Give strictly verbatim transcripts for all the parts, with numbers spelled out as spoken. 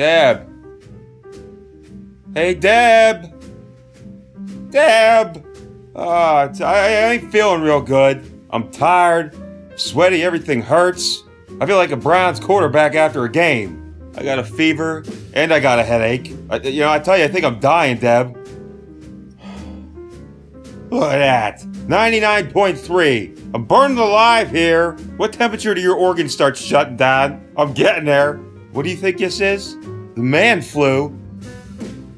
Deb. Hey, Deb. Deb. Uh, I, I ain't feeling real good. I'm tired, sweaty, everything hurts. I feel like a Browns quarterback after a game. I got a fever, and I got a headache. I, you know, I tell you, I think I'm dying, Deb. Look at that. ninety-nine point three. I'm burning alive here. What temperature do your organs start shutting down? I'm getting there. What do you think this is? The man flu?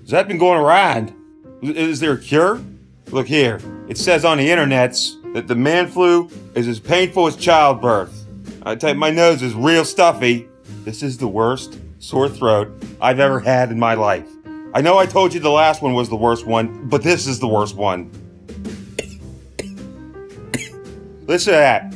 Has that been going around? Is there a cure? Look here. It says on the internets that the man flu is as painful as childbirth. I tell you, my nose is real stuffy. This is the worst sore throat I've ever had in my life. I know I told you the last one was the worst one, but this is the worst one. Listen to that.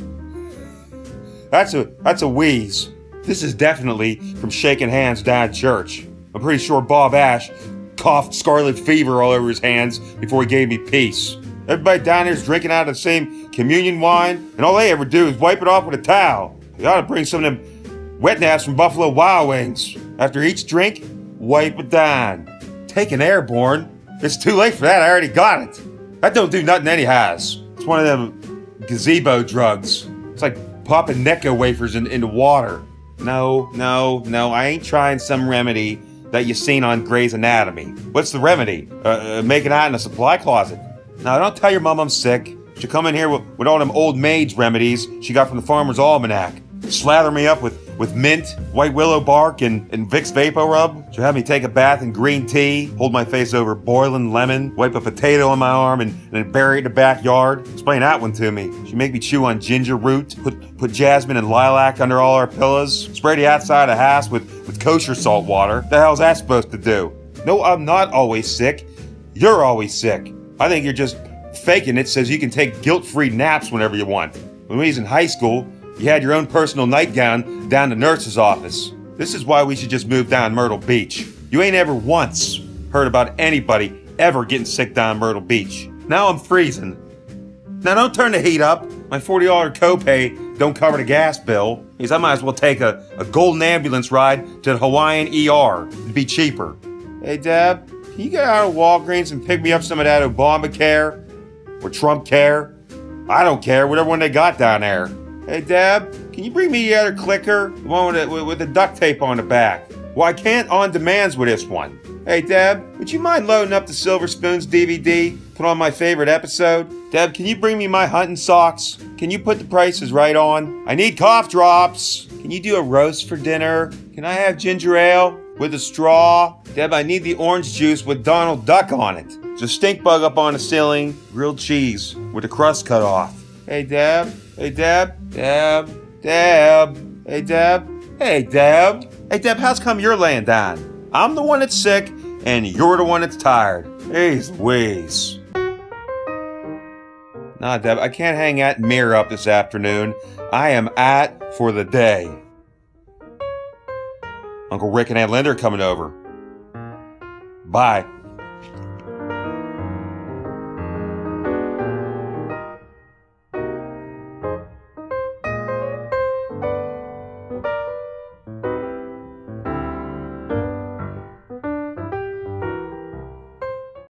That's a, that's a wheeze. This is definitely from shaking hands down at church. I'm pretty sure Bob Ash coughed scarlet fever all over his hands before he gave me peace. Everybody down here's drinking out of the same communion wine, and all they ever do is wipe it off with a towel. You ought to bring some of them wet naps from Buffalo Wild Wings. After each drink, wipe it down. Taking airborne? It's too late for that, I already got it. That don't do nothing anyhows. It's one of them gazebo drugs. It's like popping Necco wafers in, in the water. No, no, no, I ain't trying some remedy that you seen on Grey's Anatomy. What's the remedy? Uh, uh, making out in a supply closet. Now, don't tell your mom I'm sick. She'll come in here with, with all them old maids remedies she got from the Farmer's Almanac. Slather me up with with mint, white willow bark, and, and Vicks VapoRub. She'll have me take a bath in green tea, hold my face over boiling lemon, wipe a potato on my arm, and, and then bury it in the backyard. Explain that one to me. She'll make me chew on ginger root, put put jasmine and lilac under all our pillows, spray the outside of the house with, with kosher salt water. What the hell's that supposed to do? No, I'm not always sick. You're always sick. I think you're just faking it so you can take guilt-free naps whenever you want. When we was in high school, you had your own personal nightgown down the nurse's office. This is why we should just move down Myrtle Beach. You ain't ever once heard about anybody ever getting sick down Myrtle Beach. Now I'm freezing. Now don't turn the heat up. My forty dollar copay don't cover the gas bill. Because I might as well take a, a golden ambulance ride to the Hawaiian E R. It'd be cheaper. Hey, Deb, can you get out of Walgreens and pick me up some of that Obamacare or Trumpcare? I don't care, whatever one they got down there. Hey, Deb, can you bring me the other clicker? The one with the, with the duct tape on the back. Well, I can't on demands with this one. Hey, Deb, would you mind loading up the Silver Spoons D V D? Put on my favorite episode? Deb, can you bring me my hunting socks? Can you put the prices right on? I need cough drops. Can you do a roast for dinner? Can I have ginger ale with a straw? Deb, I need the orange juice with Donald Duck on it. There's a stink bug up on the ceiling. Grilled cheese with the crust cut off. Hey, Deb. Hey, Deb, Deb, Deb, hey, Deb, hey, Deb. Hey, Deb, how's come you're laying down? I'm the one that's sick, and you're the one that's tired. Jeez Louise. Nah, Deb, I can't hang that mirror up this afternoon. I am out for the day. Uncle Rick and Aunt Linda are coming over. Bye.